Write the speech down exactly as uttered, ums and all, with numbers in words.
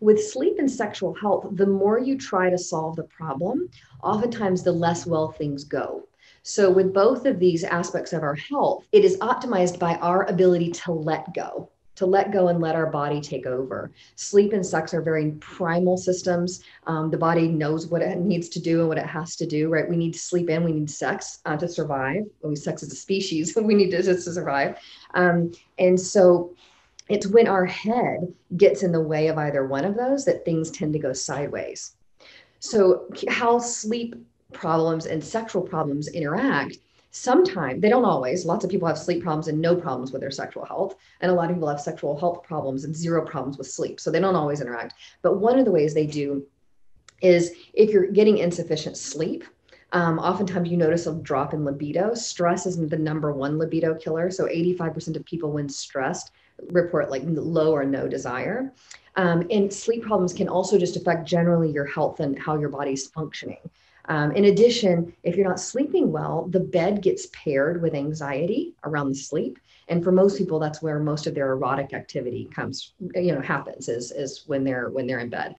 With sleep and sexual health, the more you try to solve the problem, oftentimes the less well things go. So with both of these aspects of our health, it is optimized by our ability to let go, to let go and let our body take over. Sleep and sex are very primal systems. Um, the body knows what it needs to do and what it has to do, right? We need to sleep and we need sex uh, to survive. We sex as a species, we need to just to survive. Um, and so it's when our head gets in the way of either one of those that things tend to go sideways. So how sleep problems and sexual problems interact, sometimes, they don't always, lots of people have sleep problems and no problems with their sexual health. And a lot of people have sexual health problems and zero problems with sleep. So they don't always interact. But one of the ways they do is if you're getting insufficient sleep, Um, oftentimes you notice a drop in libido. Stress is the number one libido killer. So eighty-five percent of people when stressed report like low or no desire. Um, and sleep problems can also just affect generally your health and how your body's functioning. Um, in addition, if you're not sleeping well, the bed gets paired with anxiety around the sleep. And for most people, that's where most of their erotic activity comes, you know, happens is, is when they're, when they're in bed.